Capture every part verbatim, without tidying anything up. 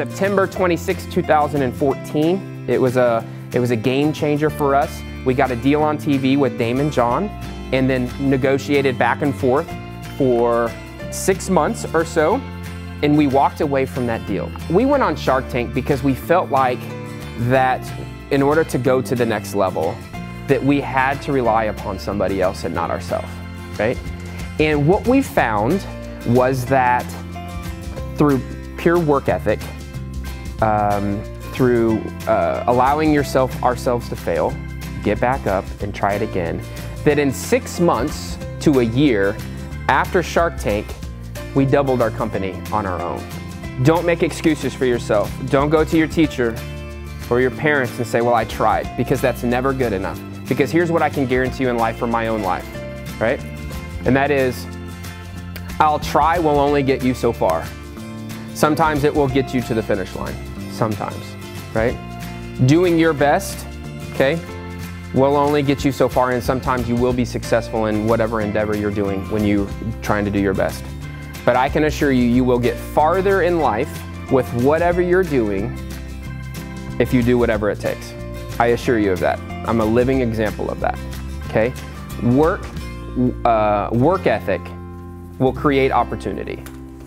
September twenty-sixth, two thousand fourteen. It was a it was a game changer for us. We got a deal on T V with Daymond John, and then negotiated back and forth for six months or so, and we walked away from that deal. We went on Shark Tank because we felt like that in order to go to the next level, that we had to rely upon somebody else and not ourselves, right? And what we found was that through pure work ethic, um, through uh, allowing yourself, ourselves to fail, get back up and try it again, that in six months to a year after Shark Tank, we doubled our company on our own. Don't make excuses for yourself. Don't go to your teacher or your parents and say, well, I tried, because that's never good enough. Because here's what I can guarantee you in life from my own life, right? And that is, I'll try will only get you so far. Sometimes it will get you to the finish line, sometimes, right? Doing your best, okay, will only get you so far, and sometimes you will be successful in whatever endeavor you're doing when you're trying to do your best. But I can assure you, you will get farther in life with whatever you're doing if you do whatever it takes. I assure you of that. I'm a living example of that, okay? Work, uh, work ethic will create opportunity.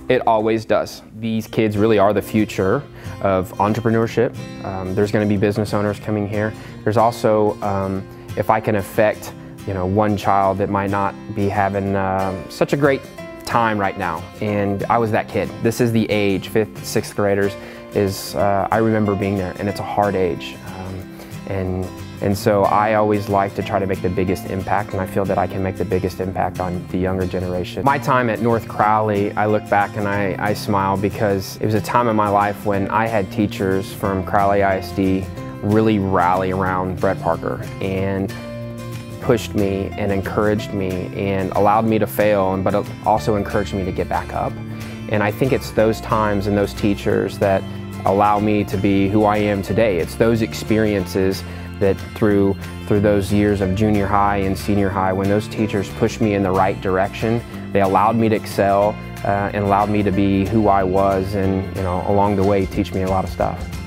It always does. These kids really are the future of entrepreneurship. Um, there's going to be business owners coming here. There's also, um, if I can affect, you know, one child that might not be having um, such a great time right now, and I was that kid. This is the age, fifth, sixth graders, is uh, I remember being there, and it's a hard age. Um, and, and so I always like to try to make the biggest impact, and I feel that I can make the biggest impact on the younger generation. My time at North Crowley, I look back and I, I smile, because it was a time in my life when I had teachers from Crowley I S D really rally around Brett Parker and pushed me and encouraged me and allowed me to fail, but also encouraged me to get back up. And I think it's those times and those teachers that allow me to be who I am today. It's those experiences that through, through those years of junior high and senior high, when those teachers pushed me in the right direction, they allowed me to excel uh, and allowed me to be who I was, and you know, along the way teach me a lot of stuff.